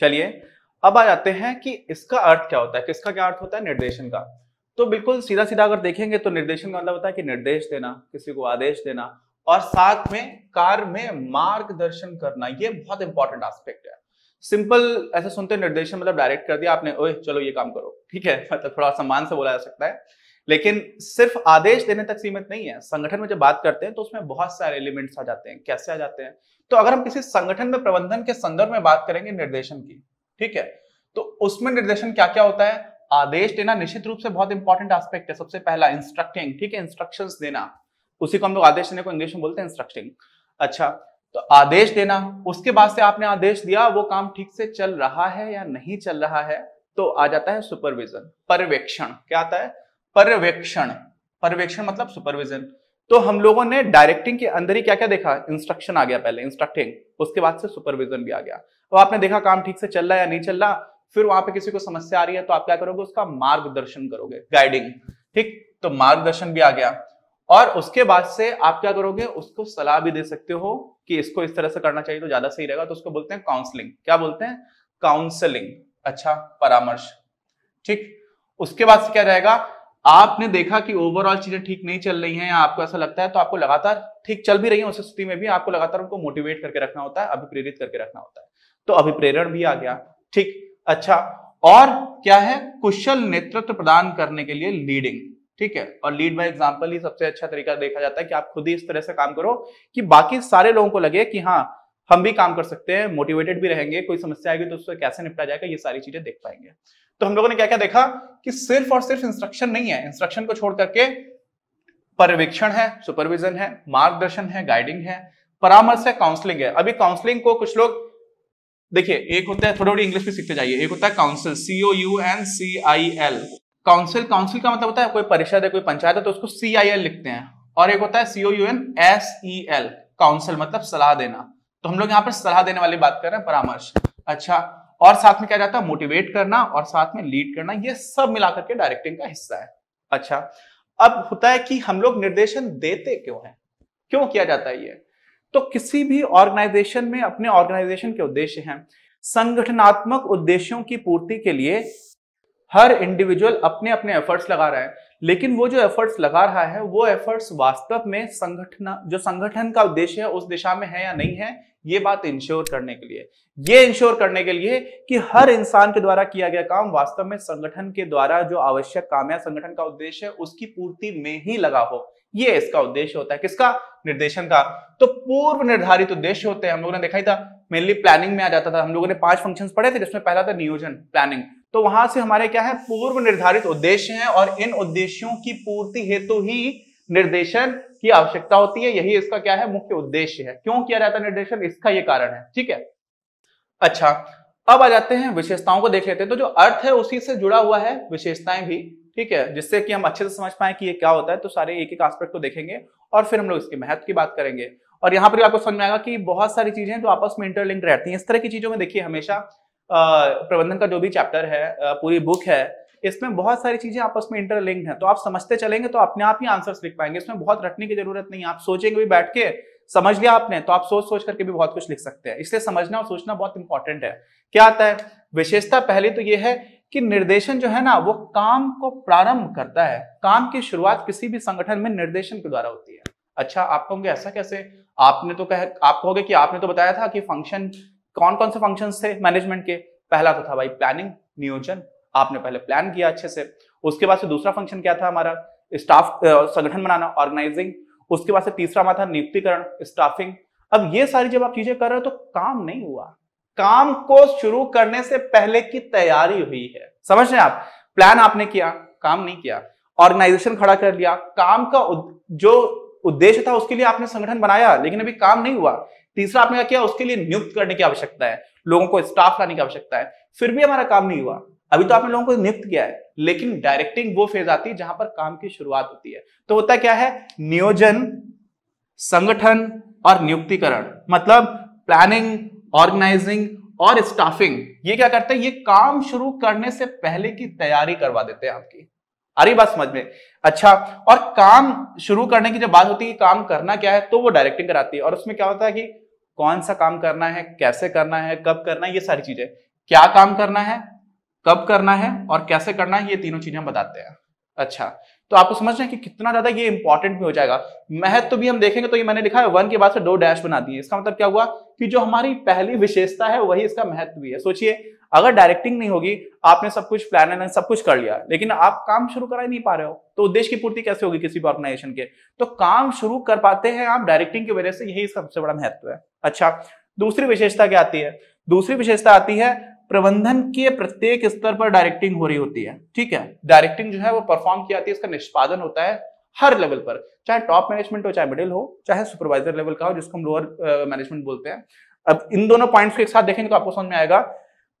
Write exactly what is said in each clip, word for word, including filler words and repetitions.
चलिए अब आ जाते हैं कि इसका अर्थ क्या होता है, किसका क्या अर्थ होता है, निर्देशन का। तो बिल्कुल सीधा सीधा अगर देखेंगे तो निर्देशन का मतलब होता है कि निर्देश देना, किसी को आदेश देना, और साथ में कार्य में मार्गदर्शन करना। ये बहुत इंपॉर्टेंट एस्पेक्ट है। सिंपल ऐसे सुनते निर्देशन मतलब डायरेक्ट कर दिया आपने, ओए चलो ये काम करो, ठीक है, मतलब थोड़ा सम्मान से बोला जा सकता है। लेकिन सिर्फ आदेश देने तक सीमित नहीं है। संगठन में जब बात करते हैं तो उसमें बहुत सारे एलिमेंट्स आ जाते हैं। कैसे आ जाते हैं? तो अगर हम किसी संगठन में प्रबंधन के संदर्भ में बात करेंगे निर्देशन की, ठीक है, तो उसमें निर्देशन क्या क्या होता है? आदेश देना निश्चित रूप से बहुत इंपॉर्टेंट एस्पेक्ट है। सबसे पहला इंस्ट्रक्टिंग, ठीक है, इंस्ट्रक्शंस देना, उसी को हम लोग आदेश देने को इंग्लिश में बोलते हैं इंस्ट्रक्टिंग। अच्छा, तो आदेश देना, उसके बाद से आपने आदेश दिया, वो काम ठीक से चल रहा है या नहीं चल रहा है, तो आ जाता है सुपरविजन, पर्यवेक्षण। क्या आता है? पर्यवेक्षण। पर्यवेक्षण मतलब सुपरविजन। तो हम लोगों ने डायरेक्टिंग के अंदर ही क्या क्या देखा? इंस्ट्रक्शन आ गया पहले, इंस्ट्रक्टिंग, उसके बाद से सुपरविजन भी आ गया। अब आपने देखा काम ठीक से चल रहा है या नहीं चल रहा, फिर वहां पे किसी को समस्या आ रही है तो आप क्या करोगे? उसका मार्गदर्शन करोगे, गाइडिंग, ठीक, तो मार्गदर्शन भी आ गया। और उसके बाद से आप क्या करोगे? उसको सलाह भी दे सकते हो कि इसको इस तरह से करना चाहिए तो ज्यादा सही रहेगा, तो उसको बोलते हैं काउंसलिंग। क्या बोलते हैं? काउंसलिंग। अच्छा, परामर्श, ठीक। उसके बाद से क्या रहेगा? आपने देखा कि ओवरऑल चीजें ठीक नहीं चल रही हैं या आपको ऐसा लगता है, तो आपको लगातार, ठीक चल भी रही है उस स्थिति में भी आपको लगातार उनको मोटिवेट करके रखना होता है, अभिप्रेरित करके रखना होता है, तो अभिप्रेरण भी आ गया, ठीक। अच्छा, और क्या है? कुशल नेतृत्व प्रदान करने के लिए लीडिंग, ठीक है, और लीड बाय एग्जाम्पल ही सबसे अच्छा तरीका देखा जाता है कि आप खुद ही इस तरह से काम करो कि बाकी सारे लोगों को लगे कि हाँ हम भी काम कर सकते हैं, मोटिवेटेड भी रहेंगे, कोई समस्या आएगी तो उससे कैसे निपटा जाएगा, ये सारी चीजें देख पाएंगे। तो हम लोगों ने क्या क्या देखा कि सिर्फ और सिर्फ इंस्ट्रक्शन नहीं है, इंस्ट्रक्शन को छोड़ करके पर्यवेक्षण है, सुपरविजन है, मार्गदर्शन है, गाइडिंग है, परामर्श है, काउंसलिंग है। अभी काउंसलिंग को कुछ लोग देखिए, एक होता है, थोड़ी थोड़ी इंग्लिश भी सीखते जाइए, एक होता है council, C O U N C I L, council. Council का मतलब होता है कोई परिषद है, कोई पंचायत है, तो उसको सी आई एल लिखते हैं। और एक होता है C O U N S E L, council मतलब सलाह देना। तो हम लोग यहाँ पर सलाह देने वाली बात कर रहे हैं, परामर्श। अच्छा, और साथ में क्या जाता है? मोटिवेट करना और साथ में लीड करना, ये सब मिलाकर के डायरेक्टिंग का हिस्सा है। अच्छा, अब होता है कि हम लोग निर्देशन देते क्यों हैं, क्यों किया जाता है ये? तो किसी भी ऑर्गेनाइजेशन में अपने ऑर्गेनाइजेशन के उद्देश्य हैं, संगठनात्मक उद्देश्यों की पूर्ति के लिए हर इंडिविजुअल अपने अपने एफर्ट्स लगा रहा है। लेकिन वो जो एफर्ट्स लगा रहा है वो एफर्ट्स वास्तव में संगठन, जो संगठन का उद्देश्य है उस दिशा में है या नहीं है, ये बात इंश्योर करने के लिए, ये इंश्योर करने के लिए कि हर इंसान के द्वारा किया गया काम वास्तव में संगठन के द्वारा जो आवश्यक काम है, संगठन का उद्देश्य है, उसकी पूर्ति में ही लगा हो, ये इसका उद्देश्य होता है। किसका? निर्देशन का। तो पूर्व निर्धारित उद्देश्य होते हैं। हम लोगों ने देखा ही था, मेनली प्लानिंग में आ जाता था। हम लोगों ने पांच फंक्शंस पढ़े थे, जिसमें पहला था नियोजन, प्लानिंग। तो वहां से हमारे क्या है? पूर्व निर्धारित उद्देश्य हैं, और इन उद्देश्यों की पूर्ति हेतु ही निर्देशन की आवश्यकता होती है। यही इसका क्या है? मुख्य उद्देश्य है। क्यों किया जाता है निर्देशन, इसका ये कारण है, ठीक है। अच्छा, अब आ जाते हैं विशेषताओं को देख लेते हैं। तो जो अर्थ है उसी से जुड़ा हुआ है विशेषताएं भी, ठीक है, जिससे कि हम अच्छे से समझ पाए कि ये क्या होता है। तो सारे एक एक एस्पेक्ट को देखेंगे और फिर हम लोग इसके महत्व की बात करेंगे। और यहाँ पर आपको समझ में आएगा कि बहुत सारी चीजें जो तो आपस में इंटरलिंक रहती हैं। इस तरह की चीजों में देखिए हमेशा प्रबंधन का जो भी चैप्टर है, पूरी बुक है, इसमें बहुत सारी चीजें आपस में इंटरलिंक्ड हैं। तो आप समझते चलेंगे तो अपने आप ही आंसर्स लिख पाएंगे। इसमें बहुत रटने की जरूरत नहीं है। आप सोचेंगे भी, बैठ के समझ लिया आपने तो आप सोच सोच करके भी बहुत कुछ लिख सकते हैं। इसलिए समझना और सोचना बहुत इंपॉर्टेंट है। क्या आता है विशेषता? पहले तो ये है कि निर्देशन जो है ना, वो काम को प्रारंभ करता है। काम की शुरुआत किसी भी संगठन में निर्देशन के द्वारा होती है। अच्छा, आप कहोगे ऐसा कैसे? आपने तो कह आप कहोगे कि आपने तो बताया था कि फंक्शन, कौन कौन से फंक्शंस थे मैनेजमेंट के? पहला तो था भाई प्लानिंग, नियोजन, आपने पहले प्लान किया अच्छे से। उसके बाद से दूसरा फंक्शन क्या था हमारा? स्टाफ, संगठन बनाना, ऑर्गेनाइजिंग। उसके बाद से तीसरा माथा नियुक्तिकरण, स्टाफिंग। अब ये सारी जब आप चीजें कर रहे हो तो काम नहीं हुआ, काम को शुरू करने से पहले की तैयारी हुई है। समझ रहे हैं आप? प्लान आपने किया, काम नहीं किया। ऑर्गेनाइजेशन खड़ा कर लिया, काम का जो उद्देश्य था उसके लिए आपने संगठन बनाया, लेकिन अभी काम नहीं हुआ। तीसरा आपने क्या किया? उसके लिए नियुक्त करने की आवश्यकता है, लोगों को स्टाफ लाने की आवश्यकता है, फिर भी हमारा काम नहीं हुआ। अभी तो आपने लोगों को नियुक्त किया है, लेकिन डायरेक्टिंग वो फेज आती है जहां पर काम की शुरुआत होती है। तो होता क्या है? नियोजन, संगठन और नियुक्तिकरण, मतलब प्लानिंग, ऑर्गेनाइजिंग और स्टाफिंग। ये क्या करते हैं? ये काम शुरू करने से पहले की तैयारी करवा देते हैं आपकी। अरे बात समझ में। अच्छा, और काम शुरू करने की जब बात होती है काम करना क्या है, तो वो डायरेक्टिंग कराती है। और उसमें क्या होता है कि कौन सा काम करना है, कैसे करना है, कब करना है, ये सारी चीजें, क्या काम करना है, कब करना है और कैसे करना है, ये तीनों चीजें हम बताते हैं। अच्छा, तो आपको समझना है कि कितना ज्यादा ये इंपॉर्टेंट भी हो जाएगा। महत्व भी हम देखेंगे तो ये मैंने लिखा है वन के बाद से दो डैश बना दी है। इसका मतलब क्या हुआ कि जो हमारी पहली विशेषता है वही इसका महत्व भी है। सोचिए अगर डायरेक्टिंग नहीं होगी, आपने सब कुछ प्लान एंड सब कुछ कर लिया लेकिन आप काम शुरू करा ही नहीं पा रहे हो, तो उद्देश्य की पूर्ति कैसे होगी किसी भी ऑर्गेनाइजेशन के। तो काम शुरू कर पाते हैं आप डायरेक्टिंग की वजह से, यही सबसे बड़ा महत्व है। अच्छा, दूसरी विशेषता क्या आती है? दूसरी विशेषता आती है प्रबंधन के प्रत्येक स्तर पर डायरेक्टिंग हो रही होती है। ठीक है, डायरेक्टिंग जो है वो परफॉर्म की जाती है, इसका निष्पादन होता है हर लेवल पर, चाहे टॉप मैनेजमेंट हो, चाहे मिडिल हो, चाहे सुपरवाइजर लेवल का हो जिसको हम लोअर मैनेजमेंट बोलते हैं। अब इन दोनों पॉइंट्स के एक साथ देखेंगे तो आपको समझ में आएगा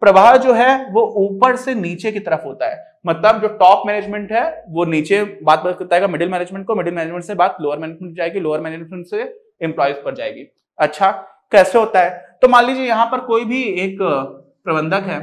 प्रवाह जो है वो ऊपर से नीचे की तरफ होता है। मतलब जो टॉप मैनेजमेंट है वो नीचे बात बताएगा मिडिल मैनेजमेंट को, मिडिल मैनेजमेंट से बात लोअर मैनेजमेंट जाएगी, लोअर मैनेजमेंट से एम्प्लॉयज पर जाएगी। अच्छा, कैसे होता है? तो मान लीजिए यहाँ पर कोई भी एक प्रबंधक है,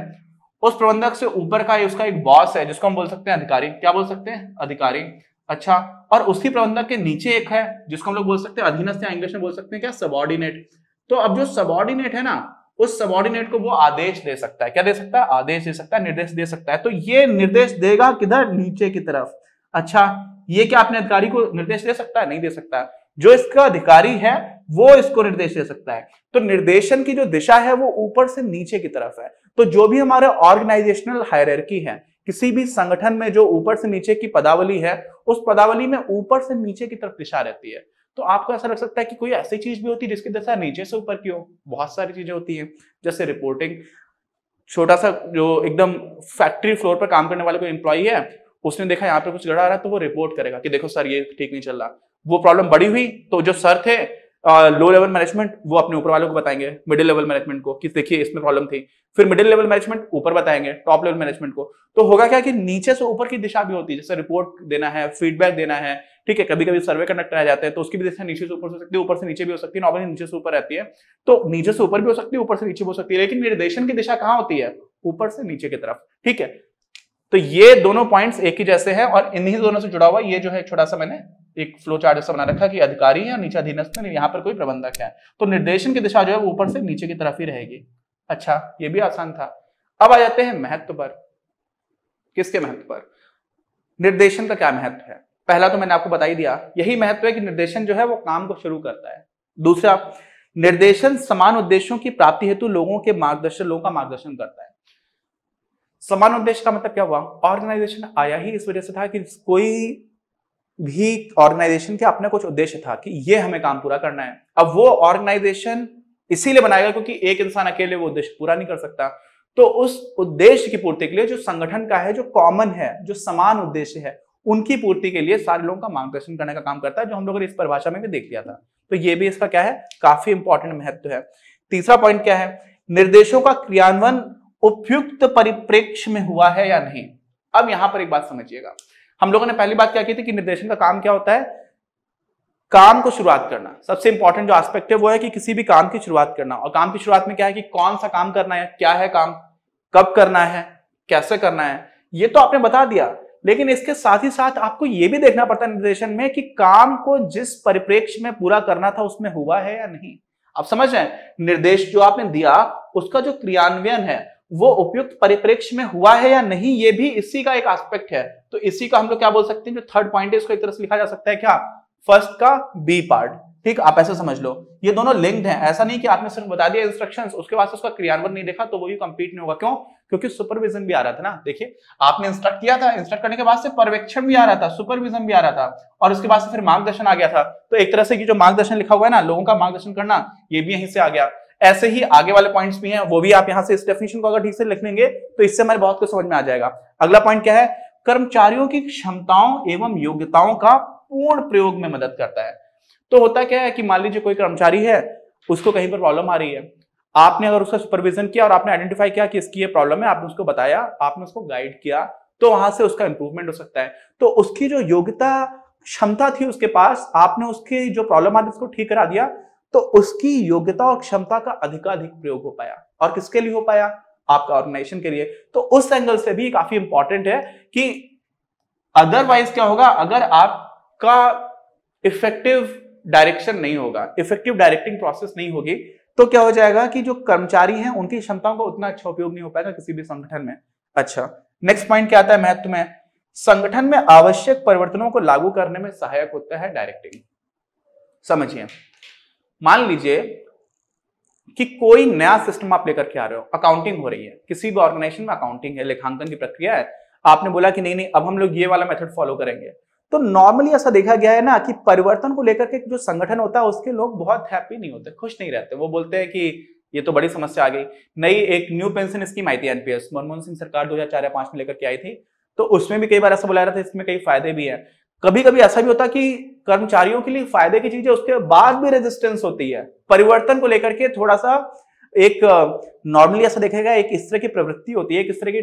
उस प्रबंधक से ऊपर का उसका एक बॉस है जिसको हम बोल सकते हैं अधिकारी। क्या बोल सकते हैं? अधिकारी। अच्छा, और उसी प्रबंधक के नीचे एक है जिसको हम लोग बोल सकते हैं अधीनस्थ, या इंग्लिश में बोल सकते हैं क्या, सबऑर्डिनेट। तो अब जो सबऑर्डिनेट है ना, उस सबऑर्डिनेट को वो आदेश दे सकता है। क्या दे सकता है? आदेश दे सकता है, निर्देश दे सकता है। तो ये निर्देश देगा किधर? नीचे की तरफ। अच्छा, ये क्या अपने अधिकारी को निर्देश दे सकता है? नहीं दे सकता है। जो इसका अधिकारी है वो इसको निर्देश दे सकता है। तो निर्देशन की जो दिशा है वो ऊपर से नीचे की तरफ है। तो जो भी हमारे ऑर्गेनाइजेशनल हायरार्की है, किसी भी संगठन में जो ऊपर से नीचे की पदावली है, उस पदावली में ऊपर से नीचे की तरफ दिशा रहती है। तो आपको ऐसा लग सकता है कि कोई ऐसी चीज भी होती है जिसकी दिशा नीचे से ऊपर की हो। बहुत सारी चीजें होती हैं, जैसे रिपोर्टिंग। छोटा सा जो एकदम फैक्ट्री फ्लोर पर काम करने वाले कोई एम्प्लॉई है, उसने देखा यहाँ पे कुछ गड़बड़ आ रहा है तो वो रिपोर्ट करेगा कि देखो सर ये ठीक नहीं चल रहा। वो प्रॉब्लम बड़ी हुई तो जो सर थे लो लेवल मैनेजमेंट, वो अपने ऊपर वालों को बताएंगे, मिडिल लेवल मैनेजमेंट को कि देखिए इसमें प्रॉब्लम थी। फिर मिडिल लेवल मैनेजमेंट ऊपर बताएंगे टॉप लेवल मैनेजमेंट को। तो होगा क्या कि नीचे से ऊपर की दिशा भी होती है, जैसे रिपोर्ट देना है, फीडबैक देना है। ठीक है, कभी कभी सर्वे कंडक्ट कराए जाते हैं तो उसकी भी दिशा नीचे से ऊपर हो सकती है, ऊपर से नीचे भी हो सकती है। नॉर्मली नीचे से ऊपर रहती है, तो नीचे से ऊपर भी हो सकती है, ऊपर से नीचे भी हो सकती है। लेकिन निर्देशन की दिशा कहाँ होती है? ऊपर से नीचे की तरफ। ठीक है, तो ये दोनों पॉइंट्स एक ही जैसे हैं और इन्हीं दोनों से जुड़ा हुआ ये जो है छोटा सा मैंने एक फ्लो चार्ट जैसा बना रखा कि अधिकारी है, नीचे अधीनस्थ है, यहाँ पर कोई प्रबंधक है। तो निर्देशन की दिशा जो है वो ऊपर से नीचे की तरफ ही रहेगी। अच्छा, ये भी आसान था। अब आ जाते हैं महत्व पर। किसके महत्व पर? निर्देशन का क्या महत्व है? पहला तो मैंने आपको बता ही दिया, यही महत्व है कि निर्देशन जो है वो काम को शुरू करता है। दूसरा, निर्देशन समान उद्देश्यों की प्राप्ति हेतु लोगों के मार्गदर्शन लोगों का मार्गदर्शन करता है। समान उद्देश्य का मतलब क्या हुआ? ऑर्गेनाइजेशन आया ही इस वजह से था कि कोई भी ऑर्गेनाइजेशन का अपना कुछ उद्देश्य था कि ये हमें काम पूरा करना है। अब वो ऑर्गेनाइजेशन इसीलिए बनाएगा क्योंकि एक इंसान अकेले वो उद्देश्य पूरा नहीं कर सकता। तो उस उद्देश्य की पूर्ति के लिए जो संगठन का है, जो कॉमन है, जो समान उद्देश्य है, उनकी पूर्ति के लिए सारे लोगों का मार्गदर्शन करने का काम करता है, जो हम लोगों ने इस परिभाषा में भी देख लिया था। तो ये भी इसका क्या है? काफी इंपॉर्टेंट महत्व है। तीसरा पॉइंट क्या है? निर्देशों का क्रियान्वयन उपयुक्त परिप्रेक्ष्य में हुआ है या नहीं। अब यहां पर एक बात समझिएगा, हम लोगों ने पहली बात क्या की थी कि निर्देशन का काम क्या होता है? काम को शुरुआत करना। सबसे इंपॉर्टेंट जो एस्पेक्ट है वो है कि किसी भी काम की शुरुआत करना। और काम की शुरुआत में क्या है कि कौन सा काम करना है, क्या है काम, कब करना है, कैसे करना है, ये तो आपने बता दिया। लेकिन इसके साथ ही साथ आपको ये भी देखना पड़ता है निर्देशन में कि काम को जिस परिप्रेक्ष्य में पूरा करना था उसमें हुआ है या नहीं। आप समझ रहे हैं, निर्देश जो आपने दिया उसका जो क्रियान्वयन है वो उपयुक्त परिप्रेक्ष्य में हुआ है या नहीं, ये भी इसी का एक एस्पेक्ट है। तो इसी का हम लोग क्या बोल सकते हैं? जो थर्ड पॉइंट है इसको एक तरह से लिखा जा सकता है क्या? फर्स्ट का बी पार्ट। ठीक, आप ऐसा समझ लो ये दोनों लिंक्ड हैं। ऐसा नहीं कि आपने सिर्फ बता दिया इंस्ट्रक्शंस, उसके बाद उसका क्रियान्वयन नहीं देखा तो वो भी कंप्लीट नहीं होगा। क्यों? क्योंकि सुपरविजन भी आ रहा था ना। देखिए, आपने इंस्ट्रक्ट किया था, इंस्ट्रक्ट करने के बाद से पर्यवेक्षण भी आ रहा था, सुपरविजन भी आ रहा था, और उसके बाद से फिर मार्गदर्शन आ गया था। तो एक तरह से जो मार्गदर्शन लिखा हुआ है ना, लोगों का मार्गदर्शन करना, ये भी यहीं से आ गया। ऐसे ही आगे वाले पॉइंट्स भी हैं, वो भी आप यहां से इस डेफिनेशन को अगर ठीक से लिख लेंगे तो इससे हमारे बहुत कुछ समझ में आ जाएगा। अगला पॉइंट क्या है? कर्मचारियों की क्षमताओं एवं योग्यताओं का पूर्ण प्रयोग में मदद करता है। तो होता क्या है कि मान लीजिए कोई कर्मचारी है, उसको कहीं पर प्रॉब्लम आ रही है, आपने अगर उसका सुपरविजन किया और आपने आइडेंटिफाई किया कि इसकी ये प्रॉब्लम है, आपने उसको बताया, आपने उसको गाइड किया, तो वहां से उसका इंप्रूवमेंट हो सकता है। तो उसकी जो योग्यता क्षमता थी उसके पास, आपने उसकी जो प्रॉब्लम आ रही उसको ठीक करा दिया, तो उसकी योग्यता और क्षमता का अधिकाधिक प्रयोग हो पाया। और किसके लिए हो पाया? आपका ऑर्गेनाइजेशन के लिए। तो उस एंगल से भी काफी इंपॉर्टेंट है कि अदरवाइज क्या होगा, अगर आपका इफेक्टिव डायरेक्शन नहीं होगा, इफेक्टिव डायरेक्टिंग प्रोसेस नहीं होगी, तो क्या हो जाएगा कि जो कर्मचारी हैं उनकी क्षमताओं का उतना अच्छा उपयोग नहीं हो पाएगा किसी भी संगठन में। अच्छा, नेक्स्ट पॉइंट क्या आता है महत्व में, संगठन में आवश्यक परिवर्तनों को लागू करने में सहायक होता है डायरेक्टिंग। समझिए, मान लीजिए कि कोई नया सिस्टम आप लेकर के आ रहे हो, अकाउंटिंग हो रही है किसी भी ऑर्गेनाइजेशन में, अकाउंटिंग है, लेखांकन की प्रक्रिया है, आपने बोला कि नहीं नहीं अब हम लोग ये वाला मेथड फॉलो करेंगे, तो नॉर्मली ऐसा देखा गया है ना कि परिवर्तन को लेकर के जो संगठन होता है उसके लोग बहुत हैप्पी नहीं होते, खुश नहीं रहते, वो बोलते हैं कि ये तो बड़ी समस्या आ गई। नई एक न्यू पेंशन स्कीम आई थी एनपीएस, मनमोहन सिंह सरकार दो हजार चार या पांच में लेकर के आई थी, तो उसमें भी कई बार ऐसा बुलाया था, इसमें कई फायदे भी है। कभी कभी ऐसा भी होता कि कर्मचारियों के लिए फायदे की चीजें उसके बाद भी रेजिस्टेंस होती है परिवर्तन को लेकर के, थोड़ा सा एक नॉर्मली ऐसा देखेगा एक इस तरह की प्रवृत्ति होती है, एक इस तरह की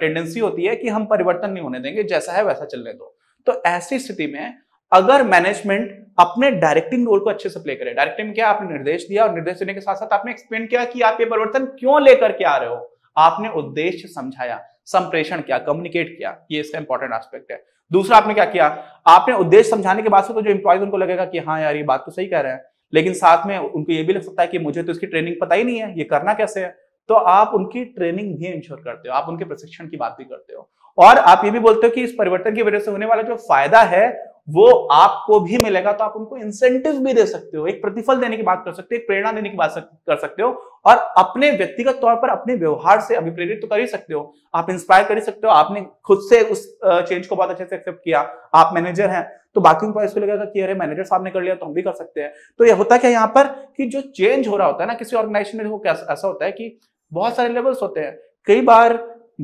टेंडेंसी होती है कि हम परिवर्तन नहीं होने देंगे, जैसा है वैसा चलने दो। तो ऐसी स्थिति में अगर मैनेजमेंट अपने डायरेक्टिंग रोल को अच्छे से प्ले करे, डायरेक्टिंग में क्या आपने निर्देश दिया और निर्देश देने के साथ साथ आपने एक्सप्लेन किया कि आप ये परिवर्तन क्यों लेकर के आ रहे हो, आपने उद्देश्य समझाया, संप्रेषण किया, कम्युनिकेट किया, ये इसका इंपॉर्टेंट एस्पेक्ट है। दूसरा आपने क्या किया, आपने उद्देश्य समझाने के बाद से तो जो एम्प्लॉइज उनको लगेगा कि हाँ यार ये बात तो सही कह रहे हैं, लेकिन साथ में उनको ये भी लग सकता है कि मुझे तो इसकी ट्रेनिंग पता ही नहीं है, ये करना कैसे है, तो आप उनकी ट्रेनिंग भी इंश्योर करते हो, आप उनके प्रशिक्षण की बात भी करते हो, और आप ये भी बोलते हो कि इस परिवर्तन की वजह से होने वाला जो फायदा है वो आपको भी मिलेगा, तो आप उनको इंसेंटिव भी दे सकते हो, एक प्रतिफल देने की बात कर सकते हो, एक प्रेरणा देने की बात कर सकते हो, और अपने व्यक्तिगत तौर पर अपने व्यवहार से अभिप्रेरित तो कर ही सकते हो, आप इंस्पायर कर ही सकते हो, आपने खुद से उस चेंज को बहुत अच्छे से एक्सेप्ट किया, आप मैनेजर हैं तो बाकी एम्प्लॉइज को लगेगा कि अरे मैनेजर साहब ने कर लिया तो हम भी कर सकते हैं। तो यह होता क्या यहाँ पर कि जो चेंज हो रहा होता है ना किसी ऑर्गेनाइजेशन में, ऐसा होता है कि बहुत सारे लेवल्स होते हैं, कई बार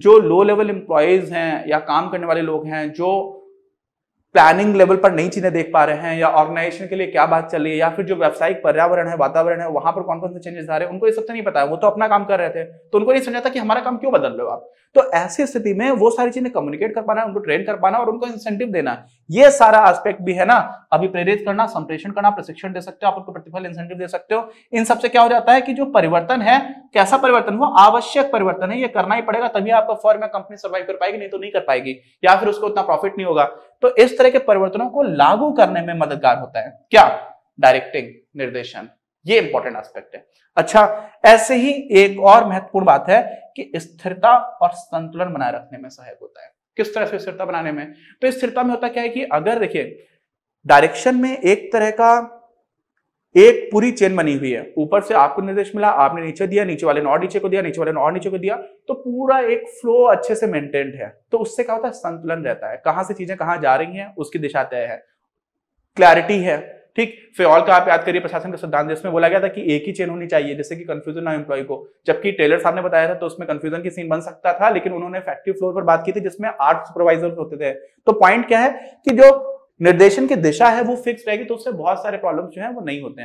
जो लो लेवल एम्प्लॉयज हैं या काम करने वाले लोग हैं जो प्लानिंग लेवल पर नई चीजें देख पा रहे हैं, या ऑर्गेनाइजेशन के लिए क्या बात चल रही है, या फिर जो व्यावसायिक पर्यावरण है, वातावरण है, वहां पर कौन कौन से चेंजेस आ रहे हैं, उनको ये सब तो नहीं पता है, वो तो अपना काम कर रहे थे, तो उनको नहीं समझा था कि हमारा काम क्यों बदल रहे हो आप। तो ऐसी स्थिति में वो सारी चीजें कम्युनिकेट कर पाना, उनको ट्रेन कर पाना और उनको इंसेंटिव देना, ये सारा एस्पेक्ट भी है ना, अभी प्रेरित करना, संप्रेषण करना, प्रशिक्षण दे सकते हो, आप उनको प्रतिफल इंसेंटिव दे सकते हो। इन सबसे क्या हो जाता है कि जो परिवर्तन है, कैसा परिवर्तन, वो आवश्यक परिवर्तन है, ये करना ही पड़ेगा, तभी आपका फर्म या कंपनी सर्वाइव कर पाएगी, नहीं तो नहीं कर पाएगी, या फिर उसको उतना प्रॉफिट नहीं होगा। तो इस तरह के परिवर्तनों को लागू करने में मददगार होता है क्या, डायरेक्टिंग, निर्देशन, ये इंपॉर्टेंट एस्पेक्ट है। अच्छा, ऐसे ही एक और महत्वपूर्ण बात है कि स्थिरता और संतुलन बनाए रखने में सहायक होता है। किस तरह से स्थिरता बनाने में, तो स्थिरता में होता क्या है कि अगर देखिए डायरेक्शन में एक तरह का एक पूरी चेन बनी हुई है, ऊपर से आपको निर्देश मिला, आपने नीचे दिया, नीचे वाले ने और नीचे को दिया, नीचे वाले ने और नीचे को दिया, तो पूरा एक फ्लो अच्छे से मेंटेन्ड है। तो उससे क्या होता है, संतुलन रहता है, कहां से चीजें कहां जा रही हैं उसकी दिशा तय है, क्लैरिटी है। ठीक, फेऑल का आप याद करिए प्रशासन का सिद्धांत, जिसमें बोला गया था कि एक ही चेन होनी चाहिए जिससे कि कंफ्यूजन ना एम्प्लॉय को, जबकि टेलर साहब ने बताया था तो उसमें कंफ्यूजन की सीन बन सकता था, लेकिन उन्होंने फैक्ट्री फ्लोर पर बात की थी जिसमें आठ सुपरवाइजर होते थे। तो पॉइंट क्या है कि जो निर्देशन की दिशा है वो फिक्स रहेगी, तो उससे बहुत सारे प्रॉब्लम्स जो हैं वो नहीं होते